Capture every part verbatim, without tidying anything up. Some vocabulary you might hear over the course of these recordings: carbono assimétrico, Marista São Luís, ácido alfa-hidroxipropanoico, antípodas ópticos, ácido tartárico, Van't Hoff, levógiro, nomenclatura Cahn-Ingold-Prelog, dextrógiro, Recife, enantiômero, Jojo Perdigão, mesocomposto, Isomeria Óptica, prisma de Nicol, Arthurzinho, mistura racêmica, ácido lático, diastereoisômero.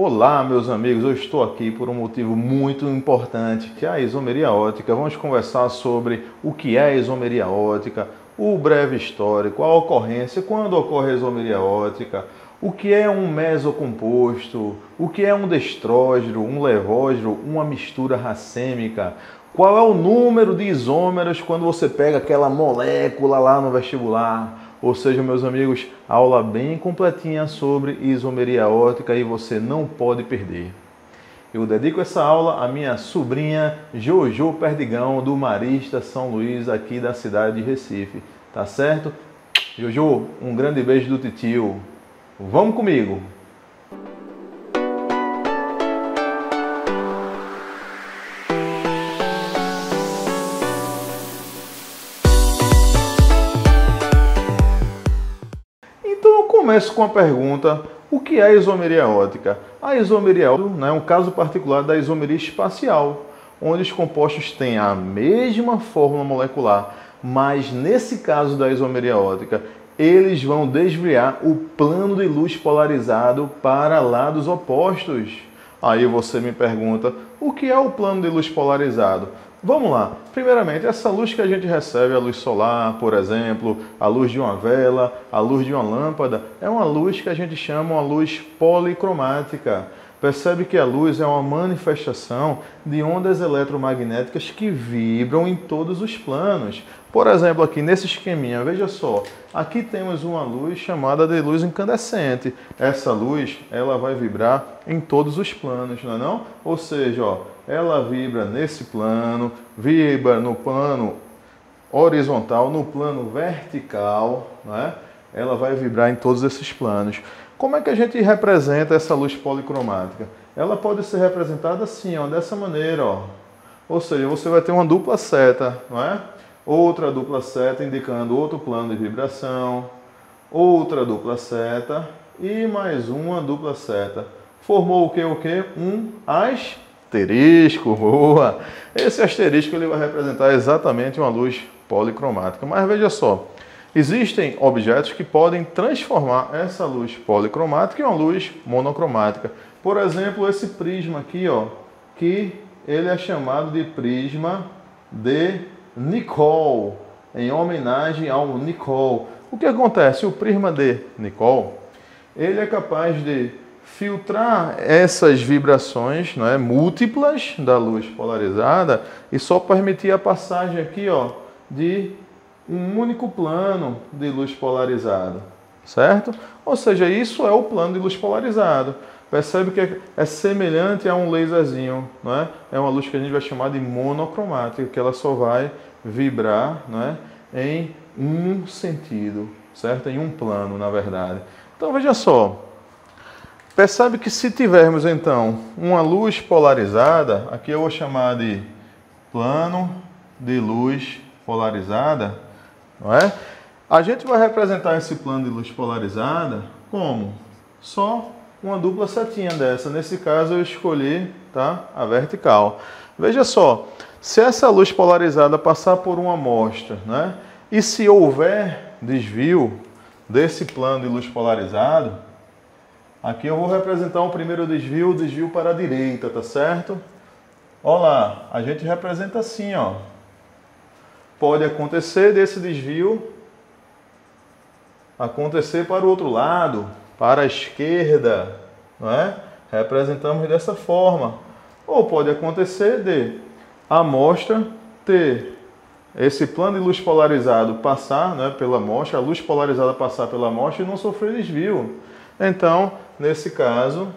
Olá, meus amigos, eu estou aqui por um motivo muito importante, que é a isomeria óptica. Vamos conversar sobre o que é a isomeria óptica, o breve histórico, a ocorrência, quando ocorre a isomeria óptica, o que é um mesocomposto, o que é um destrógeno, um levógeno, uma mistura racêmica, qual é o número de isômeros quando você pega aquela molécula lá no vestibular. Ou seja, meus amigos, aula bem completinha sobre isomeria óptica e você não pode perder. Eu dedico essa aula à minha sobrinha Jojo Perdigão, do Marista São Luís, aqui da cidade de Recife. Tá certo? Jojo, um grande beijo do titio. Vamos comigo! Começo com a pergunta: o que é a isomeria óptica? A isomeria óptica, né, é um caso particular da isomeria espacial, onde os compostos têm a mesma fórmula molecular, mas nesse caso da isomeria óptica, eles vão desviar o plano de luz polarizado para lados opostos. Aí você me pergunta, o que é o plano de luz polarizado? Vamos lá. Primeiramente, essa luz que a gente recebe, a luz solar, por exemplo, a luz de uma vela, a luz de uma lâmpada, é uma luz que a gente chama uma luz policromática. Percebe que a luz é uma manifestação de ondas eletromagnéticas que vibram em todos os planos. Por exemplo, aqui nesse esqueminha, veja só, aqui temos uma luz chamada de luz incandescente. Essa luz, ela vai vibrar em todos os planos, não é não? Ou seja, ó, ela vibra nesse plano, vibra no plano horizontal, no plano vertical, né? Ela vai vibrar em todos esses planos. Como é que a gente representa essa luz policromática? Ela pode ser representada assim, ó, dessa maneira, ó. Ou seja, você vai ter uma dupla seta, não é? Outra dupla seta indicando outro plano de vibração, outra dupla seta e mais uma dupla seta. Formou o que, o que? Um as asterisco, boa! Esse asterisco ele vai representar exatamente uma luz policromática. Mas veja só, existem objetos que podem transformar essa luz policromática em uma luz monocromática. Por exemplo, esse prisma aqui, ó, que ele é chamado de prisma de Nicol, em homenagem ao Nicol. O que acontece? O prisma de Nicol, ele é capaz de filtrar essas vibrações, né, múltiplas da luz polarizada e só permitir a passagem aqui, ó, de um único plano de luz polarizada, certo? Ou seja, isso é o plano de luz polarizado. Percebe que é semelhante a um laserzinho, né? É uma luz que a gente vai chamar de monocromática, que ela só vai vibrar, né, em um sentido, certo? Em um plano, na verdade. Então, veja só. Percebe que se tivermos, então, uma luz polarizada, aqui eu vou chamar de plano de luz polarizada, não é? A gente vai representar esse plano de luz polarizada como só uma dupla setinha dessa. Nesse caso, eu escolhi, tá, a vertical. Veja só, se essa luz polarizada passar por uma amostra, né, e se houver desvio desse plano de luz polarizado, aqui eu vou representar um primeiro desvio, desvio para a direita, tá certo? Olha lá, a gente representa assim, ó. Pode acontecer desse desvio acontecer para o outro lado, para a esquerda, não é? Representamos dessa forma. Ou pode acontecer de a amostra ter esse plano de luz polarizado passar, né, pela amostra, a luz polarizada passar pela amostra e não sofrer desvio. Então, nesse caso,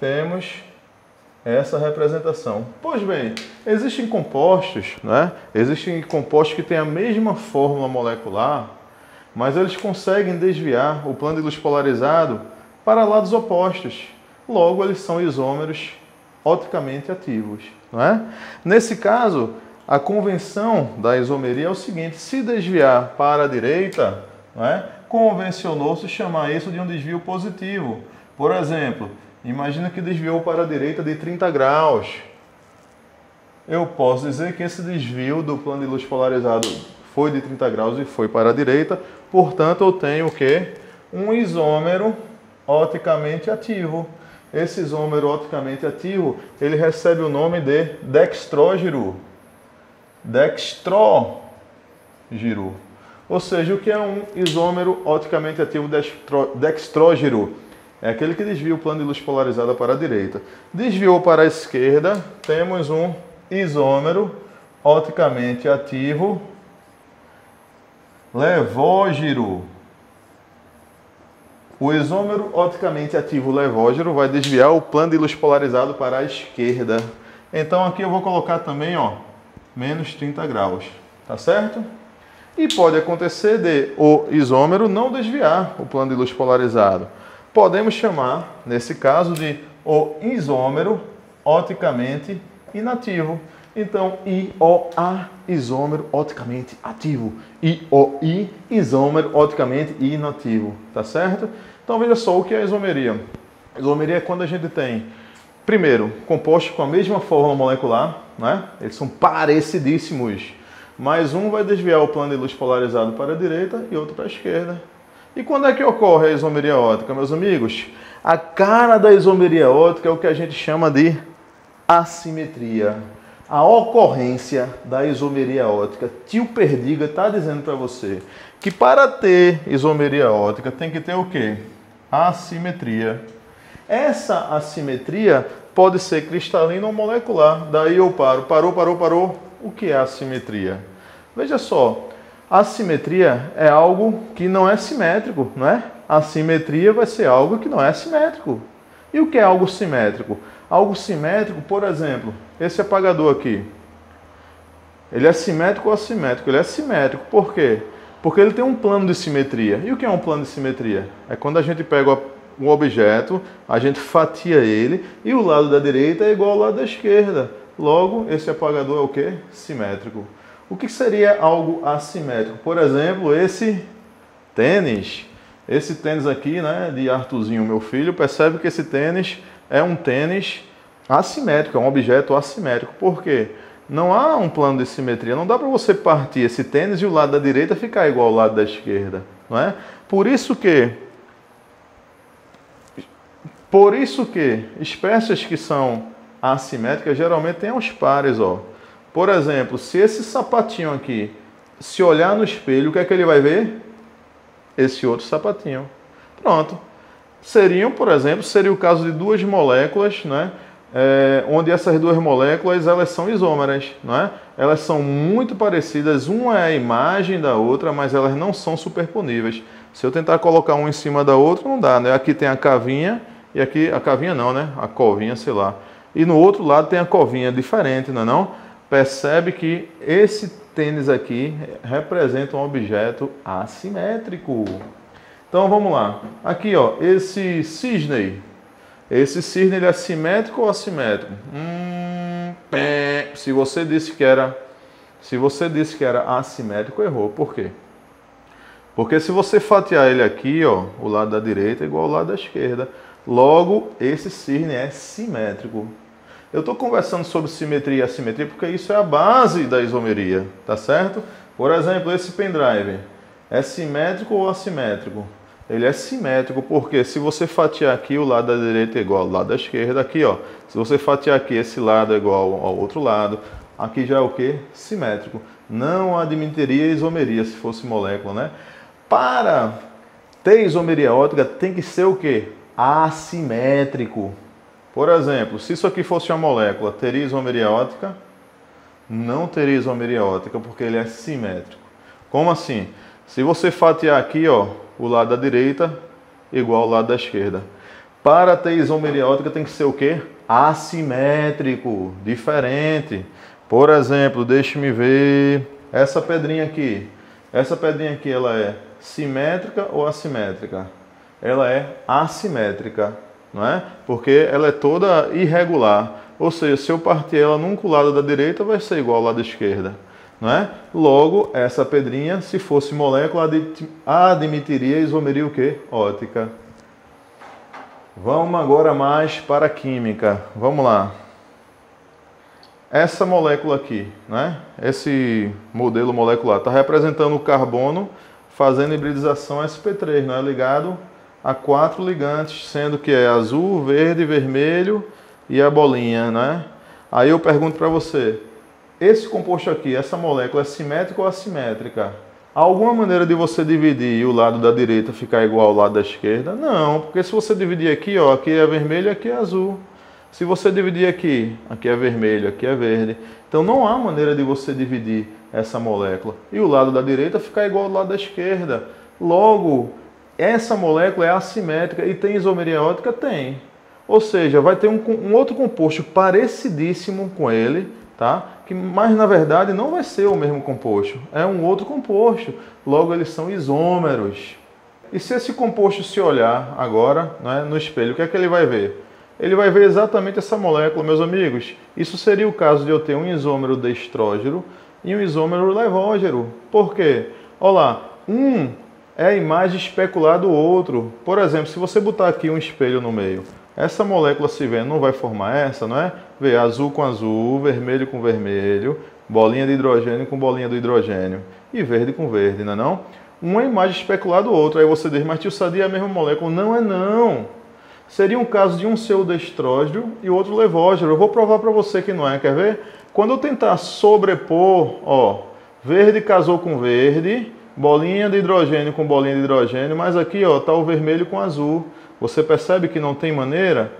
temos essa representação. Pois bem, existem compostos, né? Existem compostos que têm a mesma fórmula molecular, mas eles conseguem desviar o plano de luz polarizado para lados opostos. Logo, eles são isômeros opticamente ativos, não é? Nesse caso, a convenção da isomeria é o seguinte: se desviar para a direita, não é? Convencionou-se chamar isso de um desvio positivo. Por exemplo, imagina que desviou para a direita de trinta graus. Eu posso dizer que esse desvio do plano de luz polarizado foi de trinta graus e foi para a direita. Portanto, eu tenho o quê? Um isômero opticamente ativo. esse isômero opticamente ativo, ele recebe o nome de dextrógiro. Dextrógiro. Ou seja, o que é um isômero opticamente ativo dextrógiro? É aquele que desvia o plano de luz polarizada para a direita. Desviou para a esquerda, temos um isômero opticamente ativo levógiro. O isômero opticamente ativo levógiro vai desviar o plano de luz polarizado para a esquerda. Então aqui eu vou colocar também, ó, menos trinta graus, tá certo? E pode acontecer de o isômero não desviar o plano de luz polarizado. Podemos chamar, nesse caso, de o isômero opticamente inativo. Então, I O A, isômero opticamente ativo. I O I, isômero opticamente inativo. Tá certo? Então, veja só o que é a isomeria. A isomeria é quando a gente tem, primeiro, compostos com a mesma fórmula molecular, né? Eles são parecidíssimos, mas um vai desviar o plano de luz polarizado para a direita e outro para a esquerda. E quando é que ocorre a isomeria óptica, meus amigos? A cara da isomeria óptica é o que a gente chama de assimetria. A ocorrência da isomeria óptica. Tio Perdiga está dizendo para você que para ter isomeria óptica tem que ter o quê? Assimetria. Essa assimetria pode ser cristalina ou molecular. Daí eu paro. Parou, parou, parou. O que é assimetria? Veja só. Assimetria é algo que não é simétrico, não é? Assimetria vai ser algo que não é simétrico. E o que é algo simétrico? Algo simétrico, por exemplo, esse apagador aqui. Ele é simétrico ou assimétrico? Ele é simétrico. Por quê? Porque ele tem um plano de simetria. E o que é um plano de simetria? É quando a gente pega um objeto, a gente fatia ele e o lado da direita é igual ao lado da esquerda. Logo, esse apagador é o quê? Simétrico. O que seria algo assimétrico? Por exemplo, esse tênis. Esse tênis aqui, né, de Arthurzinho, meu filho, percebe que esse tênis é um tênis assimétrico, é um objeto assimétrico. Por quê? Não há um plano de simetria. Não dá para você partir esse tênis e o lado da direita ficar igual ao lado da esquerda, não é? Por isso que, por isso que espécies que são assimétricas geralmente têm uns pares, ó. Por exemplo, se esse sapatinho aqui se olhar no espelho, o que é que ele vai ver? Esse outro sapatinho. Pronto. Seriam, por exemplo, seria o caso de duas moléculas, né? É, onde essas duas moléculas elas são isômeras, né? Elas são muito parecidas, uma é a imagem da outra, mas elas não são superponíveis. Se eu tentar colocar uma em cima da outra, não dá, né? Aqui tem a cavinha e aqui a cavinha não, né? A covinha, sei lá. E no outro lado tem a covinha diferente, não é não? Percebe que esse tênis aqui representa um objeto assimétrico. Então vamos lá, aqui ó, esse cisne, esse cisne ele é simétrico ou assimétrico? Hum, pé. Se você disse que era, se você disse que era assimétrico, errou. Por quê? Porque se você fatiar ele aqui, ó, o lado da direita é igual ao lado da esquerda. Logo, esse cisne é simétrico. Eu estou conversando sobre simetria e assimetria porque isso é a base da isomeria, tá certo? Por exemplo, esse pendrive é simétrico ou assimétrico? Ele é simétrico porque se você fatiar aqui, o lado da direita é igual ao lado da esquerda. Aqui, ó, se você fatiar aqui, esse lado é igual ao outro lado. Aqui já é o que? Simétrico. Não admitiria isomeria se fosse molécula, né? Para ter isomeria óptica tem que ser o que? Assimétrico. Por exemplo, se isso aqui fosse uma molécula, teria isomeria óptica? Não teria isomeria óptica porque ele é simétrico. Como assim? Se você fatiar aqui, ó, o lado da direita igual ao lado da esquerda. Para ter isomeria óptica tem que ser o quê? Assimétrico, diferente. Por exemplo, deixe-me ver essa pedrinha aqui. Essa pedrinha aqui, ela é simétrica ou assimétrica? Ela é assimétrica, não é? Porque ela é toda irregular. Ou seja, se eu partir ela num lado da direita, vai ser igual ao lado da esquerda. Não é? Logo, essa pedrinha, se fosse molécula, admitiria isomeria o quê? Óptica. Vamos agora mais para a química. Vamos lá. Essa molécula aqui, né? Esse modelo molecular está representando o carbono fazendo hibridização S P três, não é? Ligado a quatro ligantes, sendo que é azul, verde, vermelho e a bolinha, né? Aí eu pergunto para você, esse composto aqui, essa molécula é simétrica ou assimétrica? Há alguma maneira de você dividir e o lado da direita ficar igual ao lado da esquerda? Não, porque se você dividir aqui, ó, aqui é vermelho e aqui é azul. Se você dividir aqui, aqui é vermelho, aqui é verde. Então não há maneira de você dividir essa molécula. E o lado da direita ficar igual ao lado da esquerda. Logo, essa molécula é assimétrica e tem isomeria óptica? Tem. Ou seja, vai ter um, um outro composto parecidíssimo com ele, tá? Que, mas na verdade não vai ser o mesmo composto. É um outro composto. Logo, eles são isômeros. E se esse composto se olhar agora, né, no espelho, o que é que ele vai ver? Ele vai ver exatamente essa molécula, meus amigos. Isso seria o caso de eu ter um isômero de estrógeno e um isômero levógeno. Por quê? Olha lá, um é a imagem especular do outro. Por exemplo, se você botar aqui um espelho no meio, essa molécula se vendo não vai formar essa, não é? Vê azul com azul, vermelho com vermelho, bolinha de hidrogênio com bolinha do hidrogênio e verde com verde, não é não? Uma imagem especular do outro. Aí você diz, mas tio Sadi é a mesma molécula. Não é não. Seria um caso de um ser o destrógeno e o outro levógeno. Eu vou provar para você que não é, quer ver? Quando eu tentar sobrepor, ó, verde casou com verde, bolinha de hidrogênio com bolinha de hidrogênio, mas aqui, ó, tá o vermelho com azul. Você percebe que não tem maneira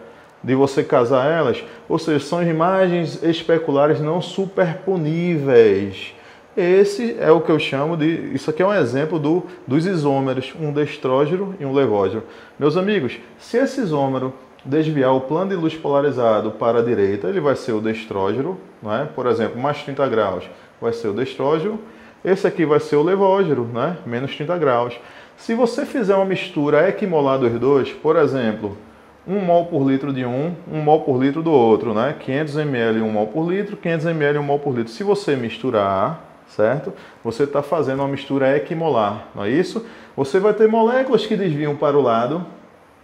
de você casar elas? Ou seja, são imagens especulares não superponíveis. Esse é o que eu chamo de... Isso aqui é um exemplo do, dos isômeros, um destrógeno e um levógeno. Meus amigos, se esse isômero desviar o plano de luz polarizado para a direita, ele vai ser o destrógeno, né? Por exemplo, mais trinta graus vai ser o destrógeno. Esse aqui vai ser o levógeno, né? Menos trinta graus. Se você fizer uma mistura equimolar dos dois, por exemplo, um mol por litro de um, um mol por litro do outro, né? quinhentos mililitros um mol por litro, quinhentos mililitros um mol por litro. Se você misturar... certo? Você está fazendo uma mistura equimolar, não é isso? Você vai ter moléculas que desviam para o lado,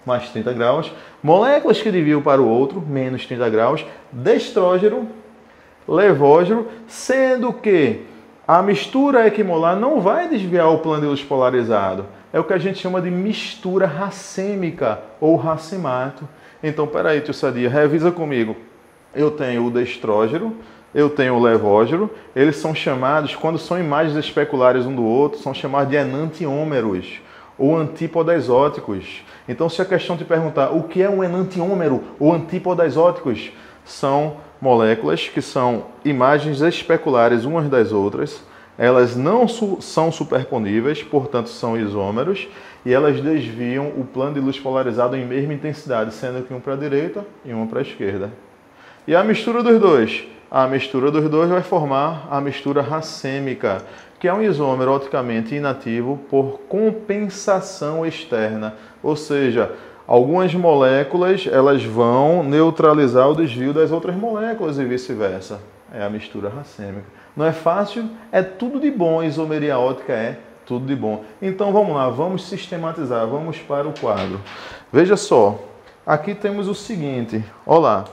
mais trinta graus, moléculas que desviam para o outro, menos trinta graus, destrógeno, levógeno, sendo que a mistura equimolar não vai desviar o plano de luz polarizado. É o que a gente chama de mistura racêmica ou racemato. Então, peraí, tio Sadia, revisa comigo. Eu tenho o destrógeno, eu tenho o levógeno, eles são chamados, quando são imagens especulares um do outro, são chamados de enantiômeros ou antípodas ópticos. Então, se a questão te perguntar o que é um enantiômero ou antípodas ópticos, são moléculas que são imagens especulares umas das outras, elas não su são superponíveis, portanto são isômeros, e elas desviam o plano de luz polarizado em mesma intensidade, sendo que um para a direita e um para a esquerda. E a mistura dos dois? A mistura dos dois vai formar a mistura racêmica, que é um isômero opticamente inativo por compensação externa. Ou seja, algumas moléculas elas vão neutralizar o desvio das outras moléculas e vice-versa. É a mistura racêmica. Não é fácil? É tudo de bom. A isomeria óptica é tudo de bom. Então vamos lá, vamos sistematizar, vamos para o quadro. Veja só, aqui temos o seguinte, olha lá.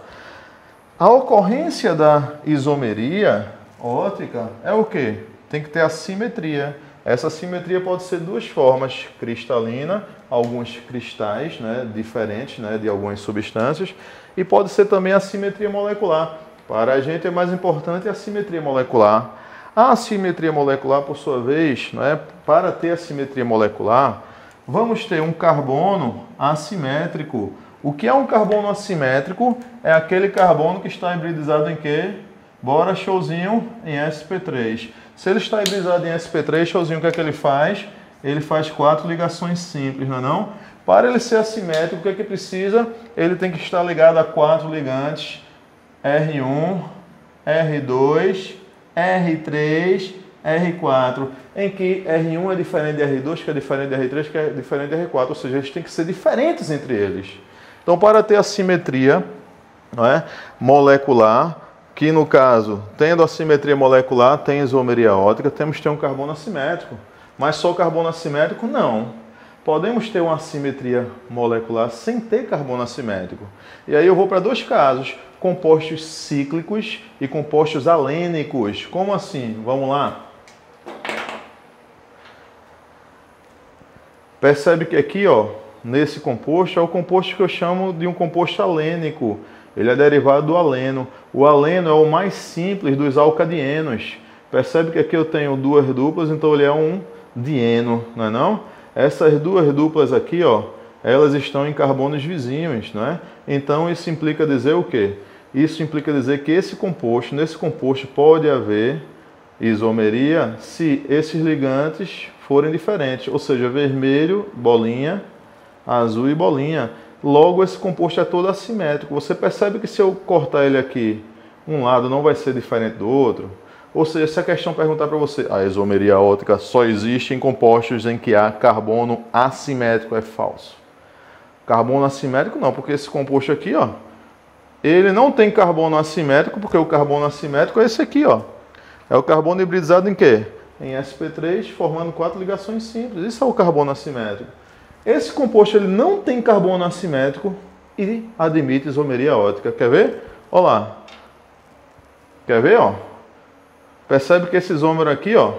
A ocorrência da isomeria óptica é o quê? Tem que ter a simetria. Essa simetria pode ser duas formas, cristalina, alguns cristais, né, diferentes, né, de algumas substâncias, e pode ser também a simetria molecular. Para a gente é mais importante a simetria molecular. A simetria molecular, por sua vez, né, para ter a simetria molecular, vamos ter um carbono assimétrico. O que é um carbono assimétrico? É aquele carbono que está hibridizado em quê? Bora, showzinho, em S P três. Se ele está hibridizado em S P três, showzinho, o que é que ele faz? Ele faz quatro ligações simples, não é não? Para ele ser assimétrico, o que é que precisa? Ele tem que estar ligado a quatro ligantes R um, R dois, R três, R quatro, em que R um é diferente de R dois, que é diferente de R três, que é diferente de R quatro. Ou seja, eles têm que ser diferentes entre eles. Então, para ter a simetria, não é, molecular, que no caso, tendo a simetria molecular, tem isomeria óptica, temos que ter um carbono assimétrico. Mas só carbono assimétrico, não. Podemos ter uma assimetria molecular sem ter carbono assimétrico. E aí eu vou para dois casos, compostos cíclicos e compostos alênicos. Como assim? Vamos lá. Percebe que aqui, ó, nesse composto é o composto que eu chamo de um composto alênico. Ele é derivado do aleno. O aleno é o mais simples dos alcadienos. Percebe que aqui eu tenho duas duplas, então ele é um dieno, não é não? Essas duas duplas aqui, ó, elas estão em carbonos vizinhos, né? Então isso implica dizer o quê? Isso implica dizer que esse composto, nesse composto pode haver isomeria se esses ligantes forem diferentes, ou seja, vermelho, bolinha, azul e bolinha. Logo, esse composto é todo assimétrico. Você percebe que se eu cortar ele aqui, um lado não vai ser diferente do outro? Ou seja, se a questão perguntar para você, a isomeria óptica só existe em compostos em que há carbono assimétrico, é falso. Carbono assimétrico não, porque esse composto aqui, ó, ele não tem carbono assimétrico, porque o carbono assimétrico é esse aqui, ó. É o carbono hibridizado em quê? Em S P três, formando quatro ligações simples. Isso é o carbono assimétrico. Esse composto ele não tem carbono assimétrico e admite isomeria óptica. Quer ver? Olha lá. Quer ver? Ó? Percebe que esse isômero aqui, ó,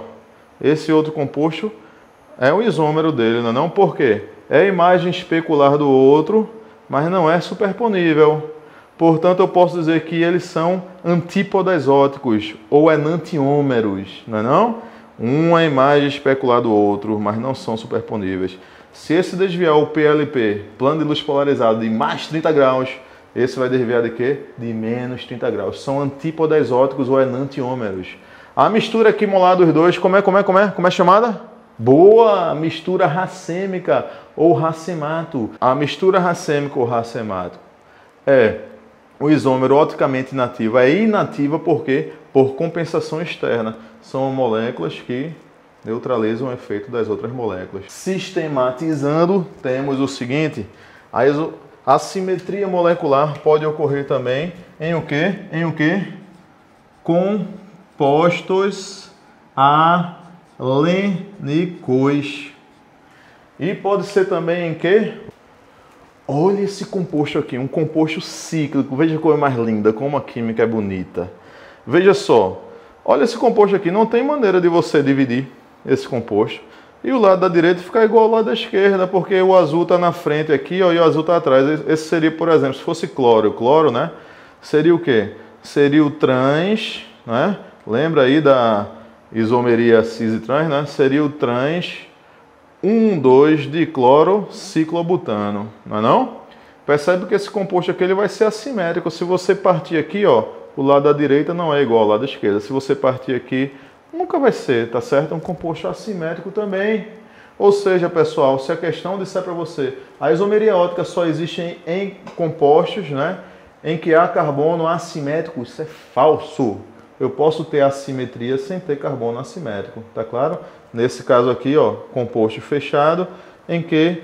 esse outro composto, é o isômero dele, não é não? Por quê? É a imagem especular do outro, mas não é superponível. Portanto, eu posso dizer que eles são antípodas ópticos ou enantiômeros, não é não? Um é a imagem especular do outro, mas não são superponíveis. Se esse desviar o P L P, plano de luz polarizado, de mais trinta graus, esse vai desviar de quê? De menos trinta graus. São antípodas ópticos ou enantiômeros. A mistura aqui molar dos dois, como é, como é, como é? Como é chamada? Boa! Mistura racêmica ou racemato. A mistura racêmica ou racemato é o isômero ópticamente inativa. É inativa por quê? Por compensação externa. São moléculas que neutralizam o efeito das outras moléculas. Sistematizando, temos o seguinte: a iso... assimetria molecular pode ocorrer também em o quê? Em o quê? Compostos alênicos. E pode ser também em quê? Olha esse composto aqui, um composto cíclico. Veja a coisa mais linda, como a química é bonita. Veja só. Olha esse composto aqui, não tem maneira de você dividir esse composto e o lado da direita ficar igual ao lado da esquerda, porque o azul está na frente aqui, ó, e o azul está atrás. Esse seria, por exemplo, se fosse cloro, cloro, né? Seria o quê? Seria o trans, né? Lembra aí da isomeria cis e trans, né? Seria o trans um dois diclorociclobutano, não é não? Percebe que esse composto aqui ele vai ser assimétrico. Se você partir aqui, ó, o lado da direita não é igual ao lado da esquerda. Se você partir aqui, nunca vai ser, tá certo? É um composto assimétrico também. Ou seja, pessoal, se a questão disser para você, a isomeria óptica só existe em, em compostos, né, em que há carbono assimétrico, isso é falso. Eu posso ter assimetria sem ter carbono assimétrico, tá claro? Nesse caso aqui, ó, composto fechado, em que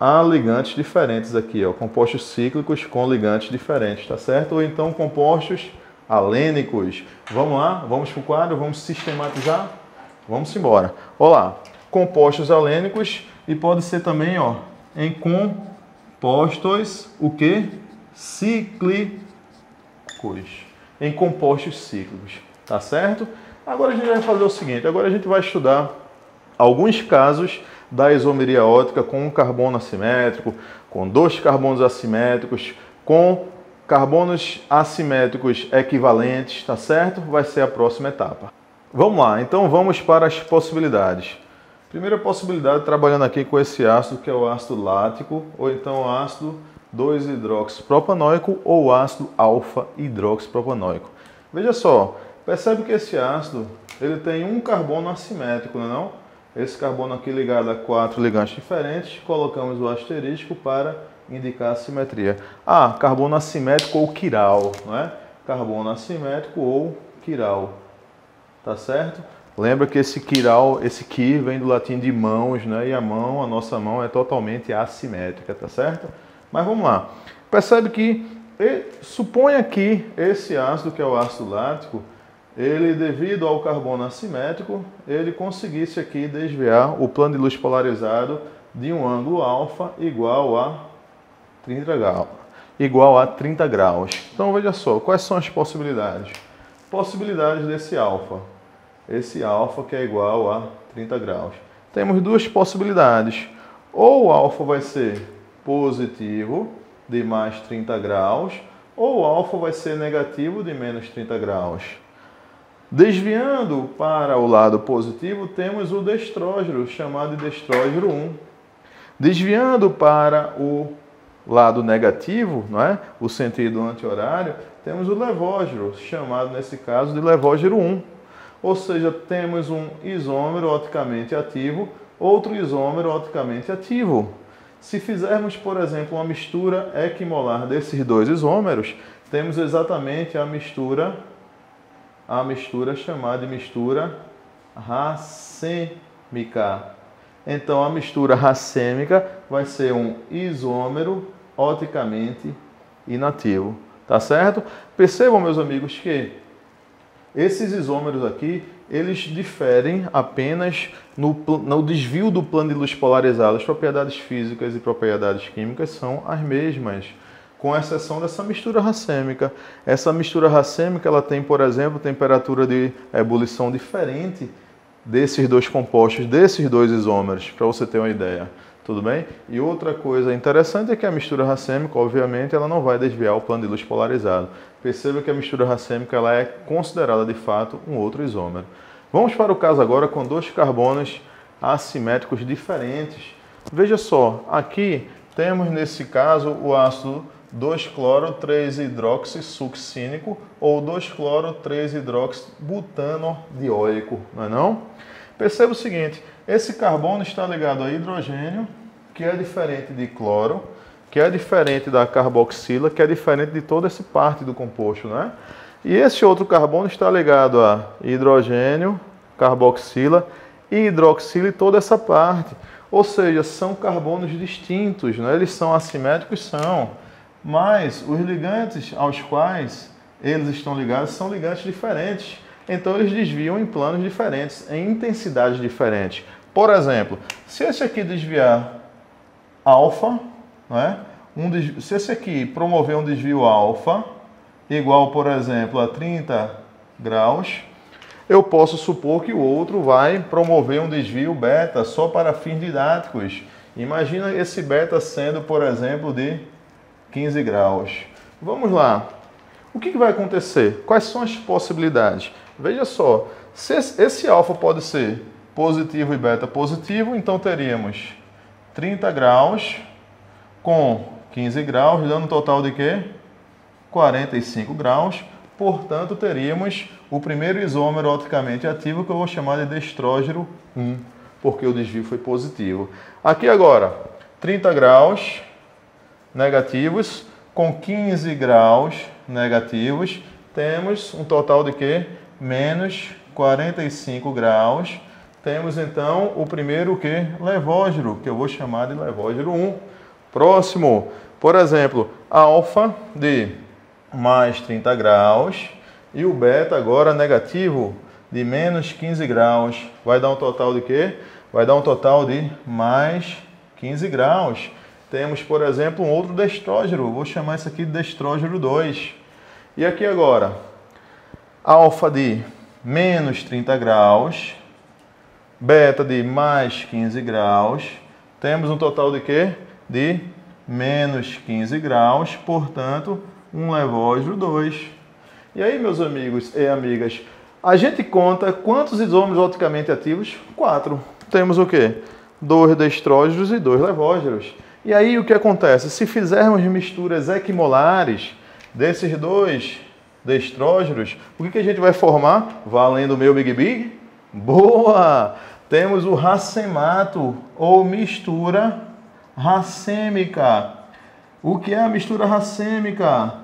há ligantes diferentes aqui, ó, compostos cíclicos com ligantes diferentes, tá certo? Ou então compostos alênicos. Vamos lá, vamos para o quadro, vamos sistematizar, vamos embora. Olá, compostos alênicos e pode ser também, ó, em compostos o que? Cíclicos. Em compostos cíclicos, tá certo? Agora a gente vai fazer o seguinte, agora a gente vai estudar alguns casos da isomeria óptica com um carbono assimétrico, com dois carbonos assimétricos, com carbonos assimétricos equivalentes, tá certo? Vai ser a próxima etapa. Vamos lá, então vamos para as possibilidades. Primeira possibilidade, trabalhando aqui com esse ácido, que é o ácido lático, ou então o ácido dois hidroxipropanoico ou ácido alfa-hidroxipropanoico. Veja só, percebe que esse ácido ele tem um carbono assimétrico, não é não? Esse carbono aqui ligado a quatro ligantes diferentes, colocamos o asterisco para indicar a simetria. Ah, carbono assimétrico ou quiral, não é? Carbono assimétrico ou quiral, tá certo? Lembra que esse quiral, esse qui vem do latim de mãos, né? E a mão, a nossa mão é totalmente assimétrica, tá certo? Mas vamos lá. Percebe que, suponha que esse ácido, que é o ácido lático, ele, devido ao carbono assimétrico, ele conseguisse aqui desviar o plano de luz polarizado de um ângulo alfa igual a trinta graus, igual a trinta graus. Então veja só, quais são as possibilidades? Possibilidades desse alfa. Esse alfa que é igual a trinta graus. Temos duas possibilidades. Ou o alfa vai ser positivo de mais trinta graus, ou alfa vai ser negativo de menos trinta graus. Desviando para o lado positivo, temos o destrógero, chamado de destrógero um. Desviando para o lado negativo, não é? O sentido anti-horário, temos o levógero, chamado nesse caso de levógero um. Ou seja, temos um isômero oticamente ativo, outro isômero oticamente ativo. Se fizermos, por exemplo, uma mistura equimolar desses dois isômeros, temos exatamente a mistura, a mistura chamada de mistura racêmica. Então, a mistura racêmica vai ser um isômero oticamente inativo, tá certo? Percebam, meus amigos, que esses isômeros aqui, eles diferem apenas no, no desvio do plano de luz polarizada. As propriedades físicas e propriedades químicas são as mesmas, com exceção dessa mistura racêmica. Essa mistura racêmica, ela tem, por exemplo, temperatura de ebulição diferente desses dois compostos, desses dois isômeros, para você ter uma ideia, tudo bem? E outra coisa interessante é que a mistura racêmica, obviamente, ela não vai desviar o plano de luz polarizado. Perceba que a mistura racêmica ela é considerada, de fato, um outro isômero. Vamos para o caso agora com dois carbonos assimétricos diferentes. Veja só, aqui temos, nesse caso, o ácido dois cloro três hidroxissuccínico ou dois cloro três hidroxibutanoidióico, não é não? Perceba o seguinte, esse carbono está ligado a hidrogênio, que é diferente de cloro, que é diferente da carboxila, que é diferente de toda essa parte do composto, né? E esse outro carbono está ligado a hidrogênio, carboxila e hidroxila e toda essa parte. Ou seja, são carbonos distintos, né? Eles são assimétricos, são... Mas os ligantes aos quais eles estão ligados são ligantes diferentes. Então eles desviam em planos diferentes, em intensidades diferentes. Por exemplo, se esse aqui desviar alfa, né? um desvio, se esse aqui promover um desvio alfa igual, por exemplo, a trinta graus, eu posso supor que o outro vai promover um desvio beta só para fins didáticos. Imagina esse beta sendo, por exemplo, de quinze graus. Vamos lá. O que vai acontecer? Quais são as possibilidades? Veja só. Se esse alfa pode ser positivo e beta positivo, então teríamos trinta graus com quinze graus, dando um total de quê? quarenta e cinco graus. Portanto, teríamos o primeiro isômero oticamente ativo, que eu vou chamar de destrógero um, porque o desvio foi positivo. Aqui agora, trinta graus... negativos, com quinze graus negativos, temos um total de quê? Menos quarenta e cinco graus. Temos então o primeiro que? Levógero, que eu vou chamar de levógero um. Próximo, por exemplo, alfa de mais trinta graus e o beta agora negativo de menos quinze graus. Vai dar um total de quê? Vai dar um total de mais quinze graus. Temos, por exemplo, um outro destrógero. Vou chamar isso aqui de destrógero dois. E aqui agora, alfa de menos trinta graus, beta de mais quinze graus. Temos um total de quê? De menos quinze graus, portanto, um levógero dois. E aí, meus amigos e amigas, a gente conta quantos isômeros oticamente ativos? quatro. Temos o quê? dois destrógeros e dois levógeros. E aí o que acontece? Se fizermos misturas equimolares desses dois destrógeros, o que, que a gente vai formar? Valendo o meu Big Big? Boa! Temos o racemato ou mistura racêmica. O que é a mistura racêmica?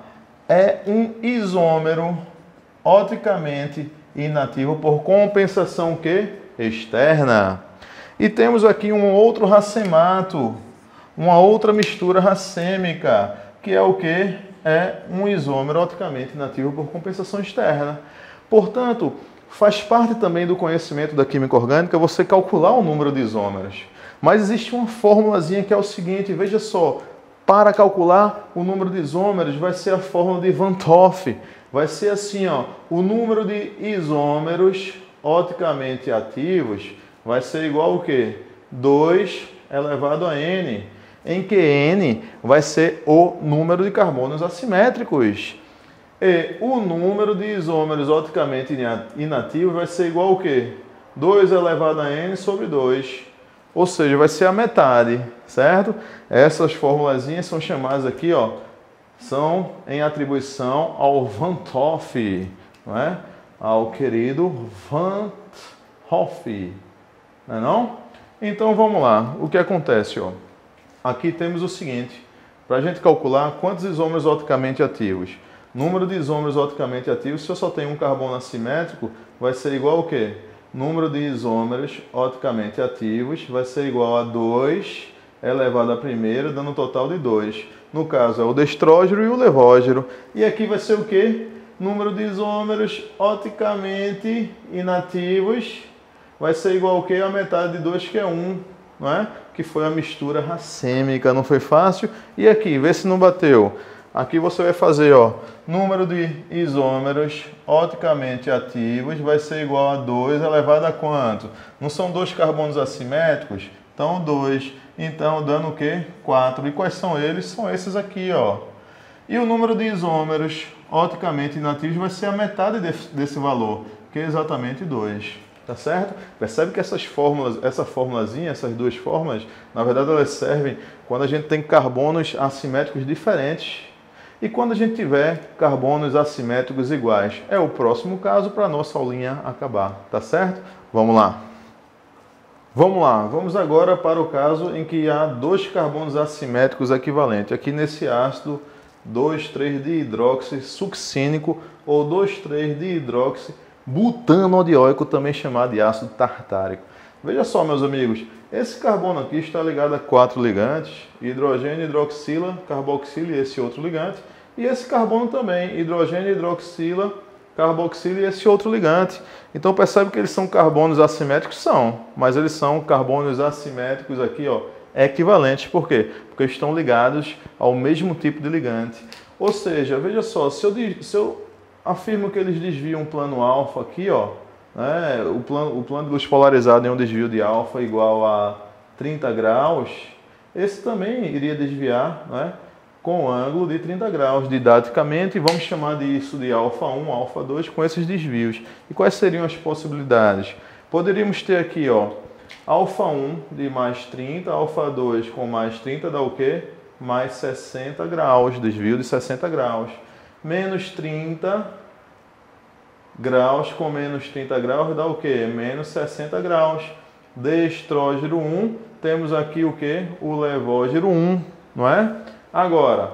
É um isômero oticamente inativo por compensação que? Externa. E temos aqui um outro racemato. Uma outra mistura racêmica, que é o que? É um isômero oticamente inativo por compensação externa. Portanto, faz parte também do conhecimento da química orgânica você calcular o número de isômeros. Mas existe uma formulazinha que é o seguinte, veja só, para calcular o número de isômeros vai ser a fórmula de Van't Hoff. Vai ser assim, ó, o número de isômeros oticamente ativos vai ser igual ao que? dois elevado a n. em que N vai ser o número de carbonos assimétricos. E o número de isômeros oticamente inativos vai ser igual ao quê? dois elevado a N sobre dois. Ou seja, vai ser a metade, certo? Essas formulazinhas são chamadas aqui, ó, são em atribuição ao Van't Hoff, não é? Ao querido Van't Hoff, não é não? Então vamos lá, o que acontece, ó? Aqui temos o seguinte, para a gente calcular quantos isômeros oticamente ativos. Número de isômeros oticamente ativos, se eu só tenho um carbono assimétrico, vai ser igual ao quê? Número de isômeros oticamente ativos vai ser igual a dois elevado a primeira, dando um total de dois. No caso, é o destrógero e o levógero. E aqui vai ser o quê? Número de isômeros oticamente inativos vai ser igual ao quê? A metade de dois, que é um, não é? Que foi a mistura racêmica, não foi fácil? E aqui, vê se não bateu. Aqui você vai fazer, ó, número de isômeros oticamente ativos vai ser igual a dois elevado a quanto? Não são dois carbonos assimétricos? Então dois. Então dando o quê? quatro. E quais são eles? São esses aqui, ó. E o número de isômeros oticamente inativos vai ser a metade desse valor, que é exatamente dois. Tá certo? Percebe que essas fórmulas, essa formulazinha, essas duas fórmulas, na verdade elas servem quando a gente tem carbonos assimétricos diferentes. E quando a gente tiver carbonos assimétricos iguais, é o próximo caso para a nossa aulinha acabar, tá certo? Vamos lá. Vamos lá, vamos agora para o caso em que há dois carbonos assimétricos equivalentes, aqui nesse ácido dois três diidroxissuccínico ou dois três diidroxibutanoidióico, também chamado de ácido tartárico. Veja só, meus amigos, esse carbono aqui está ligado a quatro ligantes, hidrogênio, hidroxila, carboxila e esse outro ligante. E esse carbono também, hidrogênio, hidroxila, carboxila e esse outro ligante. Então percebe que eles são carbonos assimétricos? São, mas eles são carbonos assimétricos aqui, ó, equivalentes. Por quê? Porque estão ligados ao mesmo tipo de ligante. Ou seja, veja só, se eu, se eu afirmo que eles desviam o plano alfa aqui, ó, É, o, plano, o plano de luz polarizado em um desvio de alfa igual a trinta graus, esse também iria desviar, né, com o ângulo de trinta graus didaticamente, e vamos chamar disso de alfa um, alfa dois, com esses desvios. E quais seriam as possibilidades? Poderíamos ter aqui, ó, alfa um de mais trinta, alfa dois com mais trinta dá o quê? Mais sessenta graus, desvio de sessenta graus, menos trinta graus com menos trinta graus dá o que? Menos sessenta graus. Destrógero um, temos aqui o que? O levógero um, não é? Agora,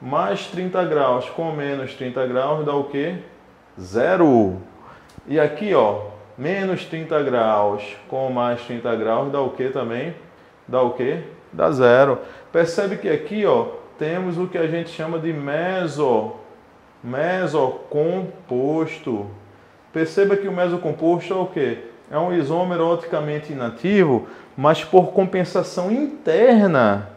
mais trinta graus com menos trinta graus dá o que? Zero. E aqui, ó, menos trinta graus com mais trinta graus dá o que também? Dá o que? Dá zero. Percebe que aqui, ó, temos o que a gente chama de meso mesocomposto. Perceba que o mesocomposto é o que? É um isômero oticamente inativo, mas por compensação interna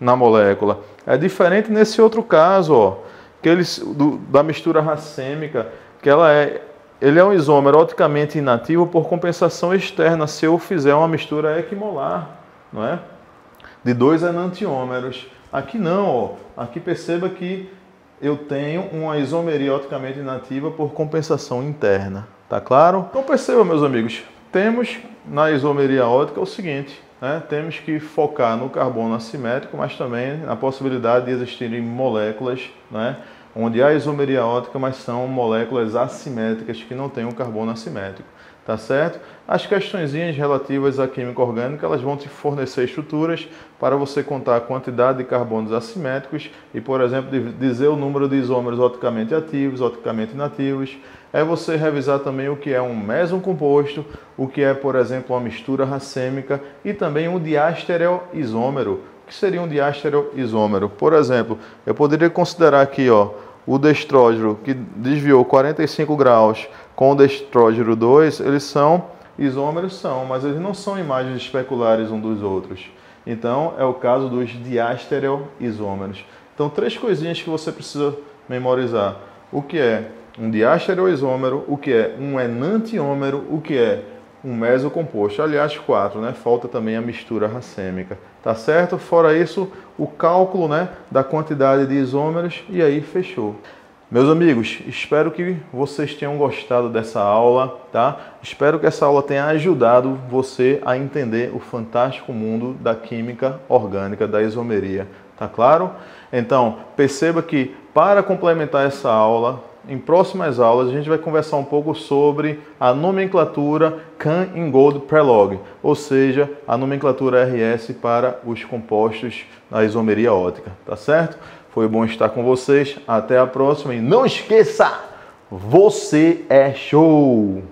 na molécula. É diferente nesse outro caso, ó, que eles, do, da mistura racêmica, que ela é, ele é um isômero oticamente inativo por compensação externa, se eu fizer uma mistura equimolar, não é? De dois enantiômeros. Aqui não, ó. Aqui perceba que eu tenho uma isomeria oticamente inativa por compensação interna, tá claro? Então percebam, meus amigos, temos na isomeria óptica o seguinte, né? Temos que focar no carbono assimétrico, mas também na possibilidade de existirem moléculas, né, onde há isomeria óptica, mas são moléculas assimétricas que não têm um carbono assimétrico, tá certo? As questõezinhas relativas à química orgânica, elas vão te fornecer estruturas para você contar a quantidade de carbonos assimétricos e, por exemplo, dizer o número de isômeros oticamente ativos, oticamente inativos. É você revisar também o que é um mesocomposto, o que é, por exemplo, uma mistura racêmica e também um diastereoisômero. O que seria um diastereoisômero? Por exemplo, eu poderia considerar aqui, ó, o destrógero que desviou quarenta e cinco graus com o destrógero dois, eles são isômeros, são, mas eles não são imagens especulares um dos outros. Então, é o caso dos diastereoisômeros. Então, três coisinhas que você precisa memorizar. O que é um diastereoisômero, o que é um enantiômero, o que é um mesocomposto. Aliás, quatro, né? Falta também a mistura racêmica, tá certo? Fora isso, o cálculo, né, da quantidade de isômeros, e aí fechou. Meus amigos, espero que vocês tenham gostado dessa aula, tá? Espero que essa aula tenha ajudado você a entender o fantástico mundo da química orgânica, da isomeria, tá claro? Então, perceba que para complementar essa aula, em próximas aulas a gente vai conversar um pouco sobre a nomenclatura Cahn-Ingold-Prelog, ou seja, a nomenclatura R S para os compostos da isomeria óptica, tá certo? Foi bom estar com vocês, até a próxima e não esqueça, você é show!